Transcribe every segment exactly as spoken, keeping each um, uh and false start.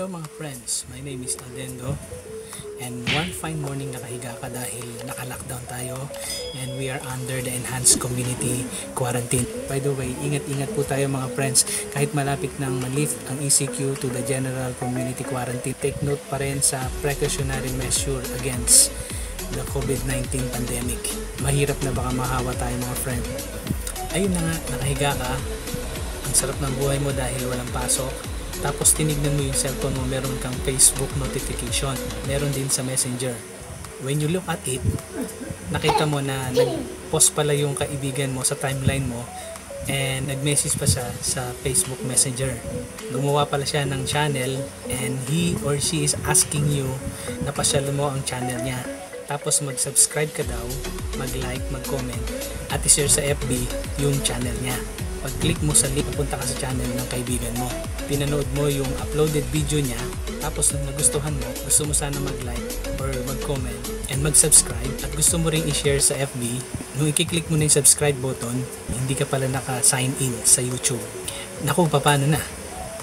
Hello mga friends, my name is Aldendo and one fine morning nakahiga ka dahil naka-lockdown tayo and we are under the enhanced community quarantine. By the way, ingat-ingat po tayo mga friends, kahit malapit ng malift ang E C Q to the general community quarantine, take note pa rin sa precautionary measure against the COVID nineteen pandemic. Mahirap na baka mahawa tayo mga friend. Ayun na nga, nakahiga ka, ang sarap ng buhay mo dahil walang pasok. Tapos tinignan mo yung cellphone mo, meron kang Facebook notification, meron din sa Messenger. When you look at it, nakita mo na nag-post pala yung kaibigan mo sa timeline mo and nag-message pa siya sa Facebook Messenger. Gumawa pala siya ng channel and he or she is asking you na pasyalo mo ang channel niya. Tapos mag-subscribe ka daw, mag-like, mag-comment at i-share sa F B yung channel niya. Pag-click mo sa link, napunta ka sa channel ng kaibigan mo. Pinanood mo yung uploaded video niya, tapos nung nagustuhan mo, gusto mo sana mag-like or mag-comment and mag-subscribe at gusto mo ring i-share sa F B. Nung i-click mo na yung subscribe button, hindi ka pala naka-sign in sa YouTube. Naku, paano na?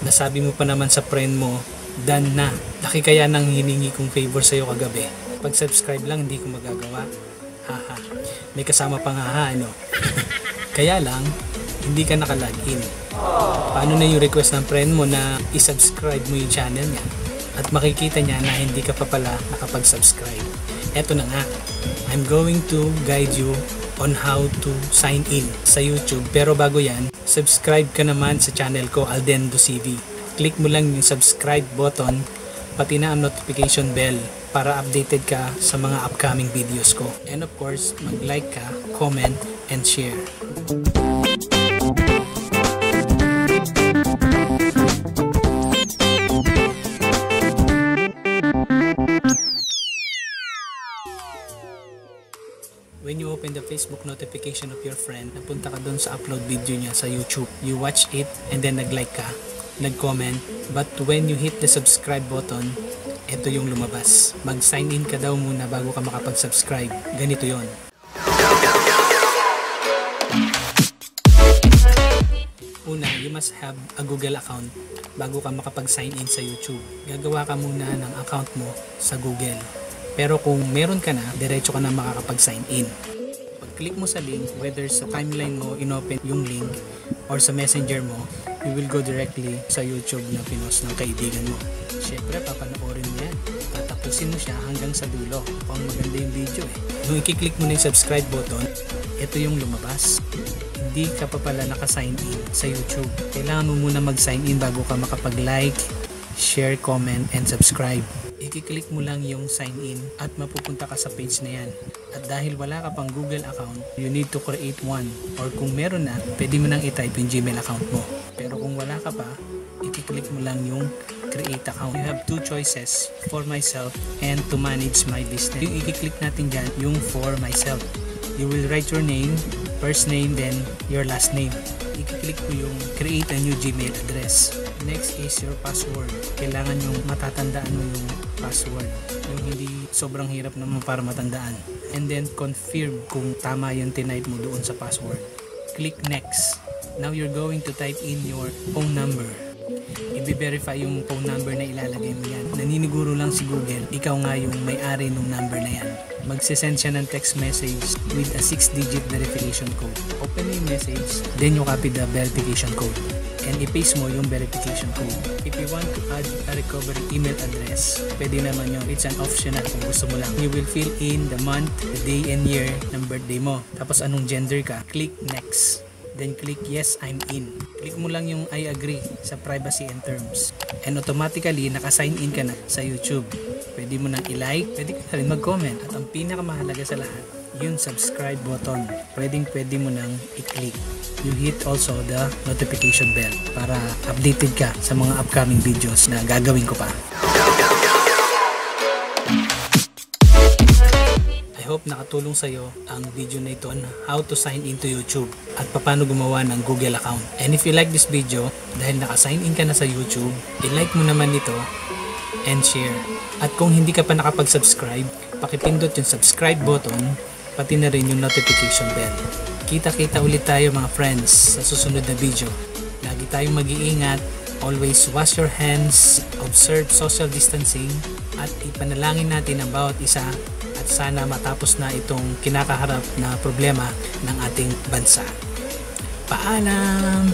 Nasabi mo pa naman sa friend mo, done na. Laki kaya nang hiningi kong favor sa'yo kagabi. Pag-subscribe lang, hindi ko magagawa. Haha. May kasama pang haha, ano? Kaya lang, hindi ka naka-login. Paano na yung request ng friend mo na i-subscribe mo yung channel niya at makikita niya na hindi ka pa pala nakapag-subscribe? Eto na nga, I'm going to guide you on how to sign in sa YouTube. Pero bago yan, subscribe ka naman sa channel ko, Aldendo C B. Click mo lang yung subscribe button, pati na ang notification bell para updated ka sa mga upcoming videos ko. And of course, mag-like ka, comment, and share. When you open the Facebook notification of your friend, napunta ka doon sa upload video niya sa YouTube. You watch it and then nag-like ka, nag-comment. But when you hit the subscribe button, ito yung lumabas. Mag-sign in ka daw muna bago ka makapag-subscribe. Ganito yon. Una, you must have a Google account bago ka makapag-sign in sa YouTube. Gagawa ka muna ng account mo sa Google. Pero kung meron ka na, diretso ka na makakapag-sign in. Pag-click mo sa link, whether sa timeline mo inopen yung link or sa Messenger mo, you will go directly sa YouTube na pinost ng kaibigan mo. Siyempre, papanoorin mo yan. Tatapusin mo siya hanggang sa dulo. Kung maganda yung video eh. Nung i-click mo na yung subscribe button, ito yung lumabas. Hindi ka pa pala naka-sign in sa YouTube. Kailangan mo muna mag-sign in bago ka makapag-like, share, comment, and subscribe. I-click mo lang yung sign in at mapupunta ka sa page na yan. At dahil wala ka pang Google account, you need to create one. Or kung meron na, pwede mo nang i-type yung Gmail account mo. Pero kung wala ka pa, i-click mo lang yung create account. You have two choices, for myself and to manage my business. Yung i-click natin dyan, yung for myself. You will write your name, first name, then your last name. I-click mo yung create a new Gmail address. Next is your password. Kailangan yung matatandaan mo yung password. Yung hindi sobrang hirap naman para matandaan. And then confirm kung tama yung tinype mo doon sa password. Click next. Now you're going to type in your phone number. I-verify yung phone number na ilalagay mo yan. Naniniguro lang si Google, ikaw nga yung may-ari ng number na yan. Magsesend siya ng text message with a six digit verification code. Open yung message, then you copy the verification code. And i-paste mo yung verification code. If you want to add a recovery email address, pwede naman yun. It's an optional kung gusto mo lang. You will fill in the month, the day and year ng birthday mo. Tapos anong gender ka. Click next. Then click yes, I'm in. Click mo lang yung I agree sa privacy and terms. And automatically, naka-sign in ka na sa YouTube. Pwede mo nang i-like, pwede ka rin mag-comment. At ang pinakamahalaga sa lahat, yung subscribe button. Pwedeng pwede mo nang i-click. You hit also the notification bell para updated ka sa mga upcoming videos na gagawin ko pa. I hope nakatulong sa'yo ang video na ito on how to sign into YouTube at paano gumawa ng Google account. And if you like this video, dahil naka-sign in ka na sa YouTube, i-like mo naman ito and share. At kung hindi ka pa nakapag-subscribe, pakipindot yung subscribe button, pati na rin yung notification bell. Kita-kita ulit tayo mga friends sa susunod na video. Lagi tayong mag-iingat. Always wash your hands, observe social distancing, at ipanalangin natin ang bawat isa at sana matapos na itong kinakaharap na problema ng ating bansa. Paalam!